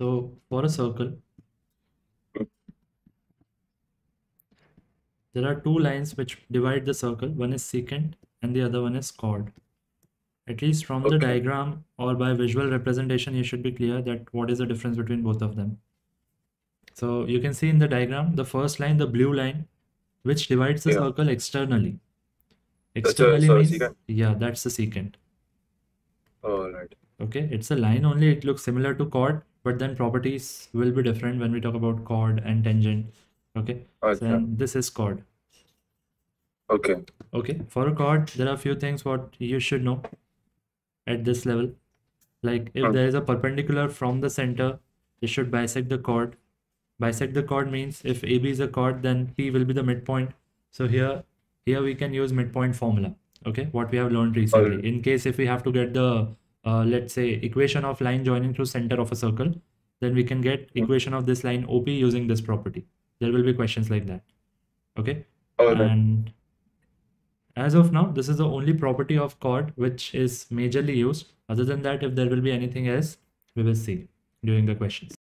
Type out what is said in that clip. So for a circle, there are two lines which divide the circle. One is secant and the other one is chord. At least from the diagram or by visual representation, you should be clear that what is the difference between both of them. So you can see in the diagram, the first line, the blue line, which divides the circle externally. Externally means, that's the secant. All right. Okay, it's a line only. It looks similar to chord, but then properties will be different when we talk about chord and tangent. Okay, then this is chord. Okay, for a chord, there are a few things what you should know at this level. Like if there is a perpendicular from the center, you should bisect the chord. Bisect the chord means if AB is a chord, then P will be the midpoint. So here we can use midpoint formula. Okay, what we have learned recently. In case if we have to get the, let's say, equation of line joining through center of a circle, then we can get equation of this line OP using this property. There will be questions like that. Okay. And as of now, this is the only property of chord which is majorly used. Other than that, if there will be anything else, we will see during the questions.